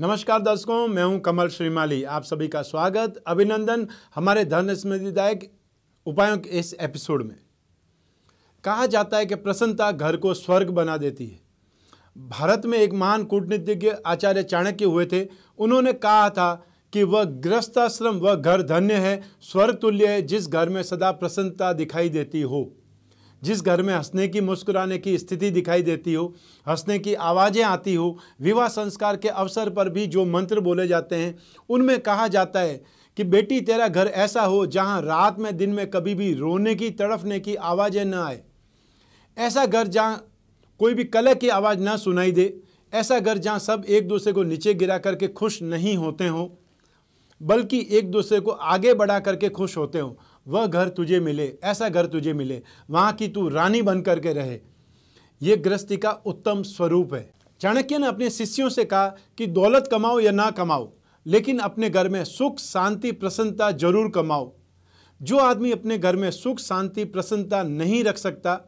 नमस्कार दर्शकों, मैं हूं कमल श्रीमाली। आप सभी का स्वागत अभिनंदन हमारे धन स्मृतिदायक उपायों के इस एपिसोड में। कहा जाता है कि प्रसन्नता घर को स्वर्ग बना देती है। भारत में एक महान कूटनीतिज्ञ आचार्य चाणक्य हुए थे। उन्होंने कहा था कि वह गृहस्थाश्रम वह घर धन्य है, स्वर्ग तुल्य है, जिस घर में सदा प्रसन्नता दिखाई देती हो, जिस घर में हंसने की मुस्कुराने की स्थिति दिखाई देती हो, हंसने की आवाज़ें आती हो। विवाह संस्कार के अवसर पर भी जो मंत्र बोले जाते हैं उनमें कहा जाता है कि बेटी तेरा घर ऐसा हो जहां रात में दिन में कभी भी रोने की तड़फने की आवाज़ें न आए, ऐसा घर जहां कोई भी कलह की आवाज़ ना सुनाई दे, ऐसा घर जहां सब एक दूसरे को नीचे गिरा करके खुश नहीं होते हों बल्कि एक दूसरे को आगे बढ़ा करके खुश होते हों, वह घर तुझे मिले, ऐसा घर तुझे मिले, वहाँ की तू रानी बन करके रहे। ये गृहस्थी का उत्तम स्वरूप है। चाणक्य ने अपने शिष्यों से कहा कि दौलत कमाओ या ना कमाओ, लेकिन अपने घर में सुख शांति प्रसन्नता जरूर कमाओ। जो आदमी अपने घर में सुख शांति प्रसन्नता नहीं रख सकता,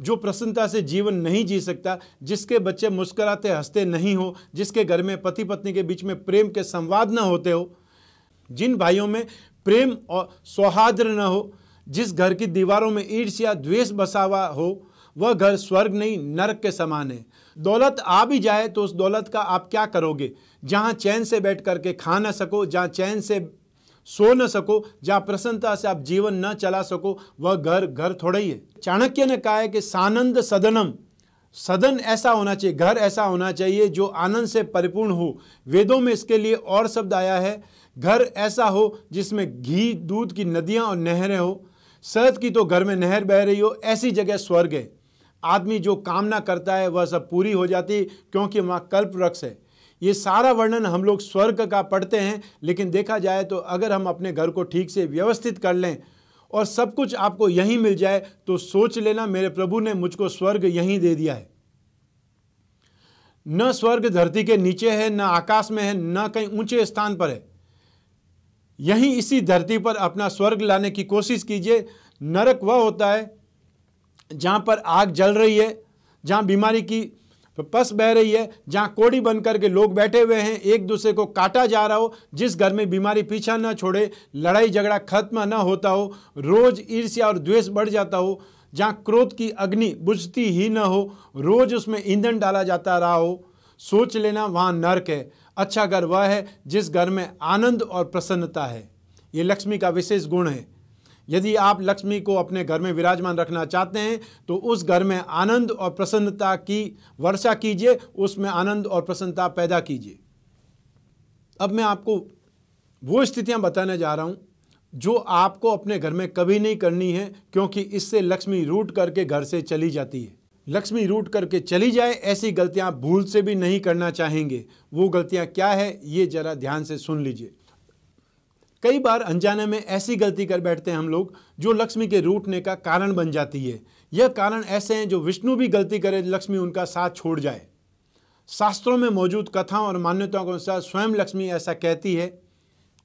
जो प्रसन्नता से जीवन नहीं जी सकता, जिसके बच्चे मुस्कुराते हंसते नहीं हो, जिसके घर में पति पत्नी के बीच में प्रेम के संवाद न होते हो, जिन भाइयों में प्रेम और सौहार्द न हो, जिस घर की दीवारों में ईर्ष्या द्वेष बसा हुआ हो, वह घर स्वर्ग नहीं नरक के समान है। दौलत आ भी जाए तो उस दौलत का आप क्या करोगे? जहाँ चैन से बैठ करके खा न सको, जहाँ चैन से सो न सको, जहाँ प्रसन्नता से आप जीवन न चला सको, वह घर थोड़ा ही है। चाणक्य ने कहा है कि सानंद सदनम, सदन ऐसा होना चाहिए, घर ऐसा होना चाहिए जो आनंद से परिपूर्ण हो। वेदों में इसके लिए और शब्द आया है, घर ऐसा हो जिसमें घी दूध की नदियाँ और नहरें हो। शरद की तो घर में नहर बह रही हो, ऐसी जगह स्वर्ग है। आदमी जो कामना करता है वह सब पूरी हो जाती, क्योंकि वहाँ कल्प वृक्ष है। ये सारा वर्णन हम लोग स्वर्ग का पढ़ते हैं, लेकिन देखा जाए तो अगर हम अपने घर को ठीक से व्यवस्थित कर लें और सब कुछ आपको यहीं मिल जाए तो सोच लेना, मेरे प्रभु ने मुझको स्वर्ग यहीं दे दिया है। न स्वर्ग धरती के नीचे है, न आकाश में है, न कहीं ऊंचे स्थान पर है। यहीं इसी धरती पर अपना स्वर्ग लाने की कोशिश कीजिए। नरक वह होता है जहाँ पर आग जल रही है, जहाँ बीमारी की पस बह रही है, जहाँ कोड़ी बनकर के लोग बैठे हुए हैं, एक दूसरे को काटा जा रहा हो, जिस घर में बीमारी पीछा न छोड़े, लड़ाई झगड़ा खत्म न होता हो, रोज ईर्ष्या और द्वेष बढ़ जाता हो, जहाँ क्रोध की अग्नि बुझती ही न हो, रोज उसमें ईंधन डाला जाता रहा हो, सोच लेना वहाँ नर्क है। अच्छा घर वह है जिस घर में आनंद और प्रसन्नता है। ये लक्ष्मी का विशेष गुण है। यदि आप लक्ष्मी को अपने घर में विराजमान रखना चाहते हैं तो उस घर में आनंद और प्रसन्नता की वर्षा कीजिए, उसमें आनंद और प्रसन्नता पैदा कीजिए। अब मैं आपको वो स्थितियां बताने जा रहा हूं जो आपको अपने घर में कभी नहीं करनी है, क्योंकि इससे लक्ष्मी रूठ करके घर से चली जाती है। लक्ष्मी रूठ करके चली जाए ऐसी गलतियां भूल से भी नहीं करना चाहेंगे। वो गलतियां क्या है ये जरा ध्यान से सुन लीजिए। कई बार अनजाने में ऐसी गलती कर बैठते हैं हम लोग जो लक्ष्मी के रूठने का कारण बन जाती है। यह कारण ऐसे हैं जो विष्णु भी गलती करे लक्ष्मी उनका साथ छोड़ जाए। शास्त्रों में मौजूद कथाओं और मान्यताओं के अनुसार स्वयं लक्ष्मी ऐसा कहती है।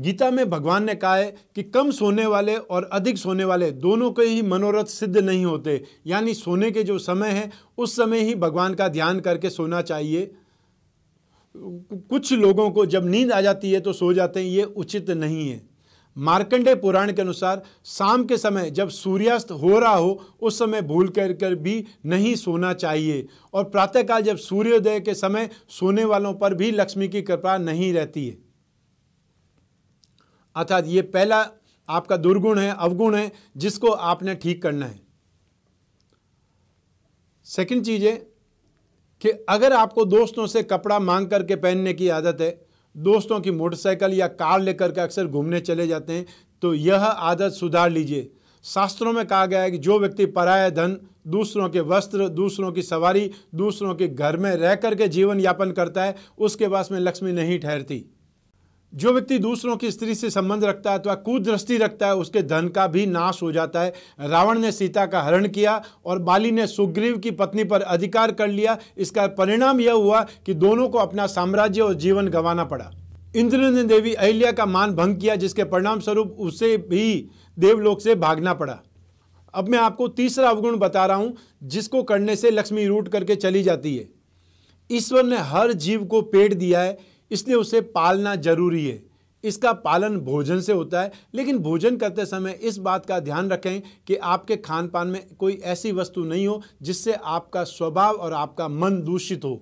गीता में भगवान ने कहा है कि कम सोने वाले और अधिक सोने वाले दोनों के ही मनोरथ सिद्ध नहीं होते, यानी सोने के जो समय है उस समय ही भगवान का ध्यान करके सोना चाहिए। कुछ लोगों को जब नींद आ जाती है तो सो जाते हैं, ये उचित नहीं है। मार्कंडेय पुराण के अनुसार शाम के समय जब सूर्यास्त हो रहा हो उस समय भूल कर भी नहीं सोना चाहिए, और प्रातःकाल जब सूर्योदय के समय सोने वालों पर भी लक्ष्मी की कृपा नहीं रहती है। अर्थात ये पहला आपका दुर्गुण है, अवगुण है, जिसको आपने ठीक करना है। सेकंड चीज़ है कि अगर आपको दोस्तों से कपड़ा मांग करके पहनने की आदत है, दोस्तों की मोटरसाइकिल या कार लेकर के अक्सर घूमने चले जाते हैं, तो यह आदत सुधार लीजिए। शास्त्रों में कहा गया है कि जो व्यक्ति पराया धन, दूसरों के वस्त्र, दूसरों की सवारी, दूसरों के घर में रह करके जीवन यापन करता है, उसके पास में लक्ष्मी नहीं ठहरती। जो व्यक्ति दूसरों की स्त्री से संबंध रखता है अथवा कुदृष्टि रखता है, उसके धन का भी नाश हो जाता है। रावण ने सीता का हरण किया और बाली ने सुग्रीव की पत्नी पर अधिकार कर लिया। इसका परिणाम यह हुआ कि दोनों को अपना साम्राज्य और जीवन गंवाना पड़ा। इंद्र ने देवी अहल्या का मान भंग किया, जिसके परिणाम स्वरूप उसे भी देवलोक से भागना पड़ा। अब मैं आपको तीसरा अवगुण बता रहा हूँ जिसको करने से लक्ष्मी रूठ करके चली जाती है। ईश्वर ने हर जीव को पेट दिया है, इसलिए उसे पालना जरूरी है। इसका पालन भोजन से होता है, लेकिन भोजन करते समय इस बात का ध्यान रखें कि आपके खान पान में कोई ऐसी वस्तु नहीं हो जिससे आपका स्वभाव और आपका मन दूषित हो।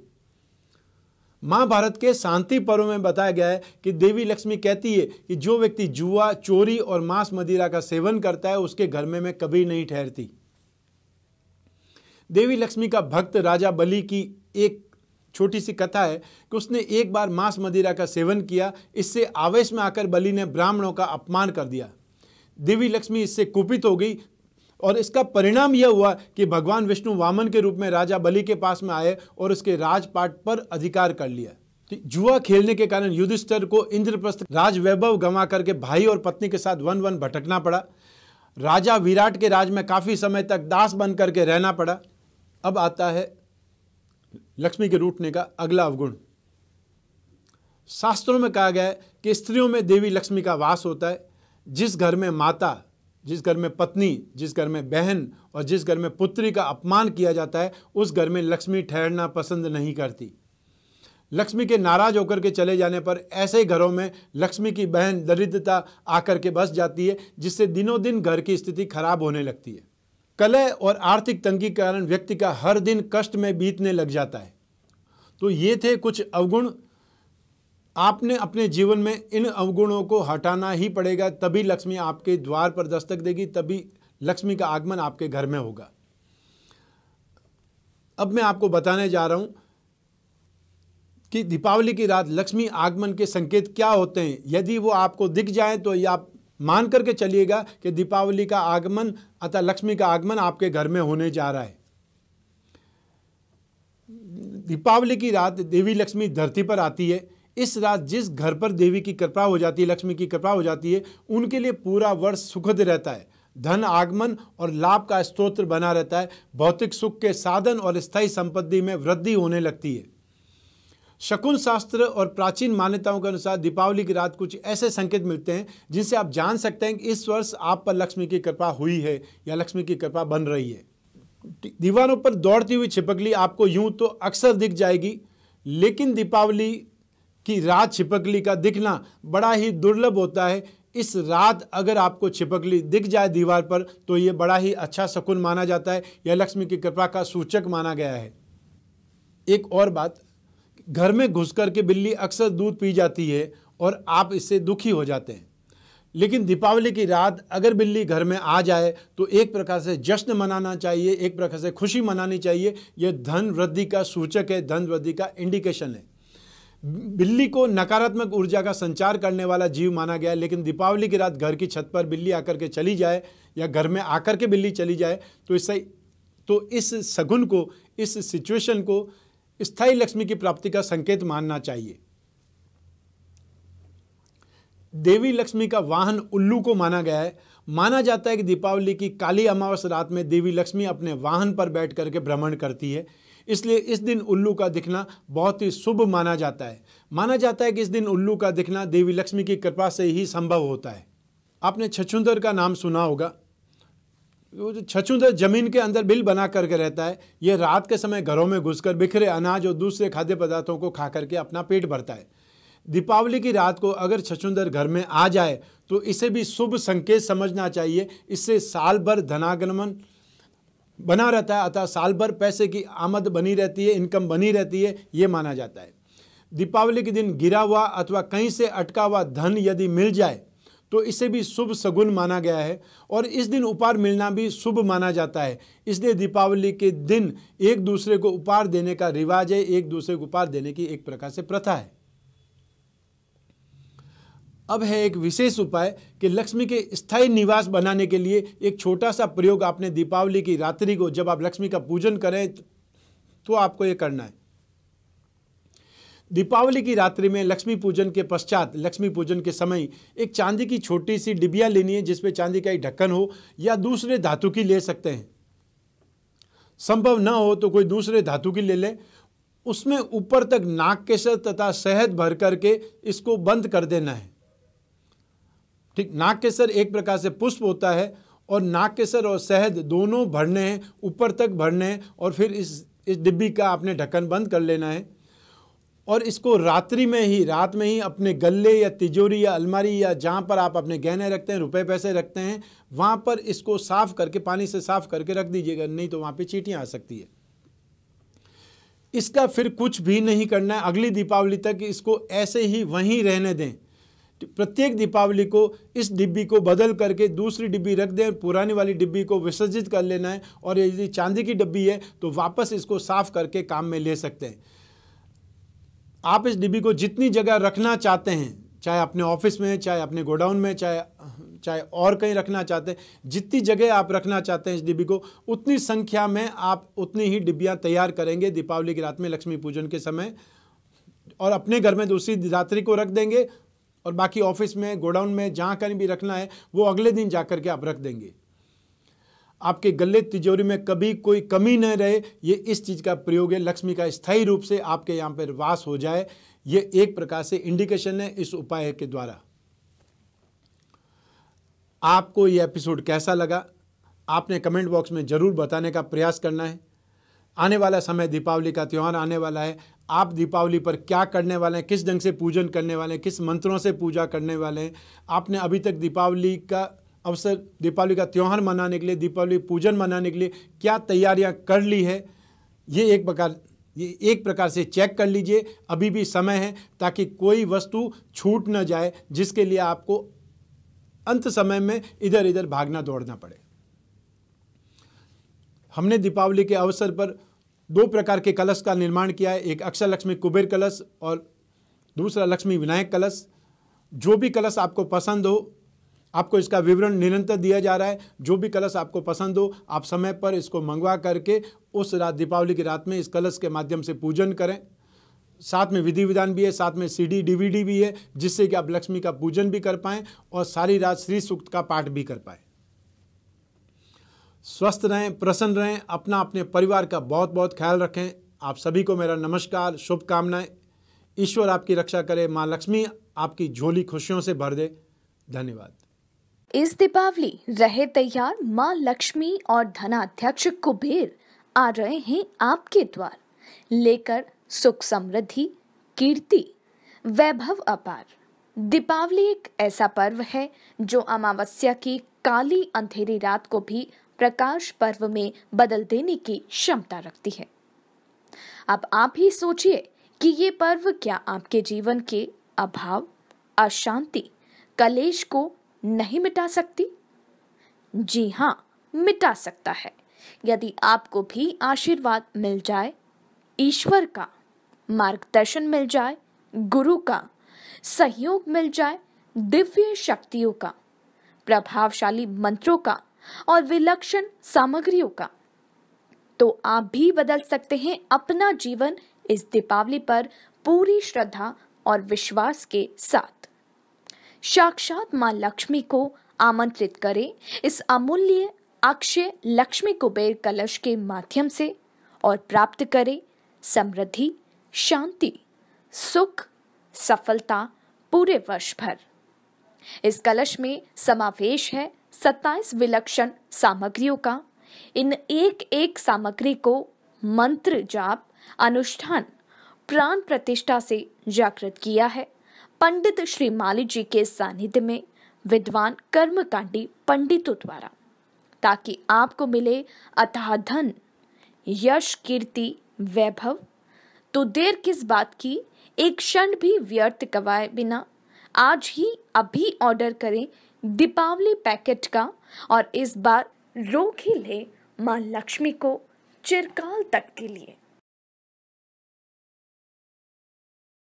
महाभारत के शांति पर्व में बताया गया है कि देवी लक्ष्मी कहती है कि जो व्यक्ति जुआ, चोरी और मांस मदिरा का सेवन करता है उसके घर में कभी नहीं ठहरती। देवी लक्ष्मी का भक्त राजा बलि की एक छोटी सी कथा है कि उसने एक बार मांस मदिरा का सेवन किया। इससे आवेश में आकर बलि ने ब्राह्मणों का अपमान कर दिया। देवी लक्ष्मी इससे कुपित हो गई और इसका परिणाम यह हुआ कि भगवान विष्णु वामन के रूप में राजा बलि के पास में आए और उसके राजपाट पर अधिकार कर लिया। जुआ खेलने के कारण युधिष्ठिर को इंद्रप्रस्थ राज वैभव गंवा करके भाई और पत्नी के साथ वन वन भटकना पड़ा। राजा विराट के राज में काफी समय तक दास बन करके रहना पड़ा। अब आता है लक्ष्मी के रूठने का अगला अवगुण। शास्त्रों में कहा गया है कि स्त्रियों में देवी लक्ष्मी का वास होता है। जिस घर में माता, जिस घर में पत्नी, जिस घर में बहन और जिस घर में पुत्री का अपमान किया जाता है उस घर में लक्ष्मी ठहरना पसंद नहीं करती। लक्ष्मी के नाराज होकर के चले जाने पर ऐसे घरों में लक्ष्मी की बहन दरिद्रता आकर के बस जाती है, जिससे दिनों दिन घर की स्थिति खराब होने लगती है। कलह और आर्थिक तंगी के कारण व्यक्ति का हर दिन कष्ट में बीतने लग जाता है। तो ये थे कुछ अवगुण। आपने अपने जीवन में इन अवगुणों को हटाना ही पड़ेगा, तभी लक्ष्मी आपके द्वार पर दस्तक देगी, तभी लक्ष्मी का आगमन आपके घर में होगा। अब मैं आपको बताने जा रहा हूँ कि दीपावली की रात लक्ष्मी आगमन के संकेत क्या होते हैं। यदि वो आपको दिख जाए तो ये आप मान करके चलिएगा कि दीपावली का आगमन अतः लक्ष्मी का आगमन आपके घर में होने जा रहा है। दीपावली की रात देवी लक्ष्मी धरती पर आती है। इस रात जिस घर पर देवी की कृपा हो जाती है, लक्ष्मी की कृपा हो जाती है, उनके लिए पूरा वर्ष सुखद रहता है। धन आगमन और लाभ का स्रोत बना रहता है। भौतिक सुख के साधन और स्थायी संपत्ति में वृद्धि होने लगती है। शकुन शास्त्र और प्राचीन मान्यताओं के अनुसार दीपावली की रात कुछ ऐसे संकेत मिलते हैं जिनसे आप जान सकते हैं कि इस वर्ष आप पर लक्ष्मी की कृपा हुई है या लक्ष्मी की कृपा बन रही है। दीवारों पर दौड़ती हुई छिपकली आपको यूं तो अक्सर दिख जाएगी, लेकिन दीपावली की रात छिपकली का दिखना बड़ा ही दुर्लभ होता है। इस रात अगर आपको छिपकली दिख जाए दीवार पर तो ये बड़ा ही अच्छा शकुन माना जाता है। यह लक्ष्मी की कृपा का सूचक माना गया है। एक और बात, घर में घुस करके बिल्ली अक्सर दूध पी जाती है और आप इससे दुखी हो जाते हैं, लेकिन दीपावली की रात अगर बिल्ली घर में आ जाए तो एक प्रकार से जश्न मनाना चाहिए, एक प्रकार से खुशी मनानी चाहिए। यह धन वृद्धि का सूचक है, धन वृद्धि का इंडिकेशन है। बिल्ली को नकारात्मक ऊर्जा का संचार करने वाला जीव माना गया है, लेकिन दीपावली की रात घर की छत पर बिल्ली आकर के चली जाए या घर में आकर के बिल्ली चली जाए तो इस शगुन को, इस सिचुएशन को स्थायी लक्ष्मी की प्राप्ति का संकेत मानना चाहिए। देवी लक्ष्मी का वाहन उल्लू को माना गया है। माना जाता है कि दीपावली की काली अमावस रात में देवी लक्ष्मी अपने वाहन पर बैठ करके भ्रमण करती है, इसलिए इस दिन उल्लू का दिखना बहुत ही शुभ माना जाता है। माना जाता है कि इस दिन उल्लू का दिखना देवी लक्ष्मी की कृपा से ही संभव होता है। आपने छछूंदर का नाम सुना होगा। वो जो छछूंदर जमीन के अंदर बिल बना करके रहता है, यह रात के समय घरों में घुसकर बिखरे अनाज और दूसरे खाद्य पदार्थों को खा करके अपना पेट भरता है। दीपावली की रात को अगर छछूंदर घर में आ जाए तो इसे भी शुभ संकेत समझना चाहिए। इससे साल भर धनागमन बना रहता है, अतः साल भर पैसे की आमद बनी रहती है, इनकम बनी रहती है, ये माना जाता है। दीपावली के दिन गिरा हुआ अथवा कहीं से अटका हुआ धन यदि मिल जाए तो इसे भी शुभ शगुन माना गया है और इस दिन उपहार मिलना भी शुभ माना जाता है। इसलिए दीपावली के दिन एक दूसरे को उपहार देने का रिवाज है, एक दूसरे को उपहार देने की एक प्रकार से प्रथा है। अब है एक विशेष उपाय कि लक्ष्मी के स्थायी निवास बनाने के लिए एक छोटा सा प्रयोग आपने दीपावली की रात्रि को जब आप लक्ष्मी का पूजन करें तो आपको ये करना है। दीपावली की रात्रि में लक्ष्मी पूजन के पश्चात, लक्ष्मी पूजन के समय एक चांदी की छोटी सी डिबिया लेनी है जिसपे चांदी का एक ढक्कन हो या दूसरे धातु की ले सकते हैं। संभव न हो तो कोई दूसरे धातु की ले लें। उसमें ऊपर तक नागकेसर तथा शहद भर करके इसको बंद कर देना है। ठीक, नागकेसर एक प्रकार से पुष्प होता है और नागकेसर और शहद दोनों भरने हैं, ऊपर तक भरने हैं और फिर इस डिब्बी का आपने ढक्कन बंद कर लेना है। और इसको रात में ही अपने गले या तिजोरी या अलमारी या जहाँ पर आप अपने गहने रखते हैं, रुपए पैसे रखते हैं, वहाँ पर इसको साफ़ करके, पानी से साफ़ करके रख दीजिएगा, नहीं तो वहाँ पे चींटियाँ आ सकती है। इसका फिर कुछ भी नहीं करना है। अगली दीपावली तक इसको ऐसे ही वहीं रहने दें। प्रत्येक दीपावली को इस डिब्बी को बदल करके दूसरी डिब्बी रख दें, पुरानी वाली डिब्बी को विसर्जित कर लेना है, और यदि चांदी की डिब्बी है तो वापस इसको साफ़ करके काम में ले सकते हैं। आप इस डिब्बी को जितनी जगह रखना चाहते हैं, चाहे अपने ऑफिस में, चाहे अपने गोडाउन में, चाहे और कहीं रखना चाहते हैं, जितनी जगह आप रखना चाहते हैं इस डिब्बी को, उतनी संख्या में आप उतनी ही डिब्बियां तैयार करेंगे दीपावली की रात में, लक्ष्मी पूजन के समय, और अपने घर में दूसरी रात्रि को रख देंगे, और बाकी ऑफिस में, गोडाउन में, जहाँ कहीं भी रखना है वो अगले दिन जा करके आप रख देंगे। आपके गले तिजोरी में कभी कोई कमी न रहे, ये इस चीज़ का प्रयोग है। लक्ष्मी का स्थायी रूप से आपके यहाँ पर वास हो जाए, ये एक प्रकार से इंडिकेशन है इस उपाय के द्वारा। आपको ये एपिसोड कैसा लगा, आपने कमेंट बॉक्स में ज़रूर बताने का प्रयास करना है। आने वाला समय, दीपावली का त्यौहार आने वाला है, आप दीपावली पर क्या करने वाले हैं, किस ढंग से पूजन करने वाले हैं, किस मंत्रों से पूजा करने वाले हैं। आपने अभी तक दीपावली का अवसर, दीपावली का त्यौहार मनाने के लिए, दीपावली पूजन मनाने के लिए क्या तैयारियां कर ली है, ये एक प्रकार से चेक कर लीजिए। अभी भी समय है ताकि कोई वस्तु छूट न जाए, जिसके लिए आपको अंत समय में इधर इधर भागना दौड़ना पड़े। हमने दीपावली के अवसर पर दो प्रकार के कलश का निर्माण किया है, एक अक्षर लक्ष्मी कुबेर कलश और दूसरा लक्ष्मी विनायक कलश। जो भी कलश आपको पसंद हो, आपको इसका विवरण निरंतर दिया जा रहा है, जो भी कलश आपको पसंद हो आप समय पर इसको मंगवा करके उस रात, दीपावली की रात में इस कलश के माध्यम से पूजन करें। साथ में विधि विधान भी है, साथ में सीडी डीवीडी भी है, जिससे कि आप लक्ष्मी का पूजन भी कर पाएँ और सारी रात श्री सूक्त का पाठ भी कर पाएँ। स्वस्थ रहें, प्रसन्न रहें, अपना अपने परिवार का बहुत बहुत ख्याल रखें। आप सभी को मेरा नमस्कार, शुभकामनाएँ। ईश्वर आपकी रक्षा करे, माँ लक्ष्मी आपकी झोली खुशियों से भर दे। धन्यवाद। इस दीपावली रहे तैयार, माँ लक्ष्मी और धनाध्यक्ष कुबेर आ रहे हैं आपके द्वार, लेकर सुख समृद्धि, कीर्ति, वैभव अपार। दीपावली एक ऐसा पर्व है जो अमावस्या की काली अंधेरी रात को भी प्रकाश पर्व में बदल देने की क्षमता रखती है। अब आप ही सोचिए कि ये पर्व क्या आपके जीवन के अभाव, अशांति, कलेश को नहीं मिटा सकती? जी हाँ, मिटा सकता है। यदि आपको भी आशीर्वाद मिल जाए, ईश्वर का मार्गदर्शन मिल जाए, गुरु का सहयोग मिल जाए, दिव्य शक्तियों का, प्रभावशाली मंत्रों का और विलक्षण सामग्रियों का, तो आप भी बदल सकते हैं अपना जीवन इस दीपावली पर पूरी श्रद्धा और विश्वास के साथ। साक्षात मां लक्ष्मी को आमंत्रित करें इस अमूल्य अक्षय लक्ष्मी कुबेर कलश के माध्यम से, और प्राप्त करें समृद्धि, शांति, सुख, सफलता पूरे वर्ष भर। इस कलश में समावेश है 27 विलक्षण सामग्रियों का। इन एक एक सामग्री को मंत्र जाप, अनुष्ठान, प्राण प्रतिष्ठा से जागृत किया है पंडित श्री माली जी के सानिध्य में, विद्वान कर्मकांडी पंडितों द्वारा, ताकि आपको मिले अथाह धन, यश, कीर्ति, वैभव। तो देर किस बात की, एक क्षण भी व्यर्थ गवाए बिना आज ही अभी ऑर्डर करें दीपावली पैकेट का, और इस बार रोक ही ले मां लक्ष्मी को चिरकाल तक के लिए।